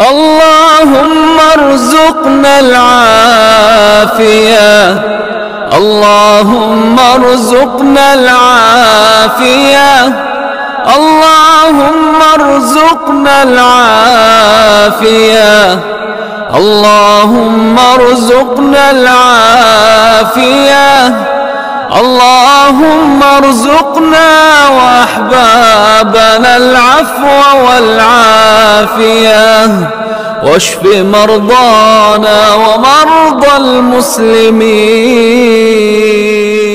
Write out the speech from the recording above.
اللهم ارزقنا العافية، اللهم ارزقنا العافية، اللهم ارزقنا العافية، اللهم ارزقنا العافية، اللهم ارزقنا وأحبابنا العفو والعافية، واشف مرضانا ومرضى المسلمين.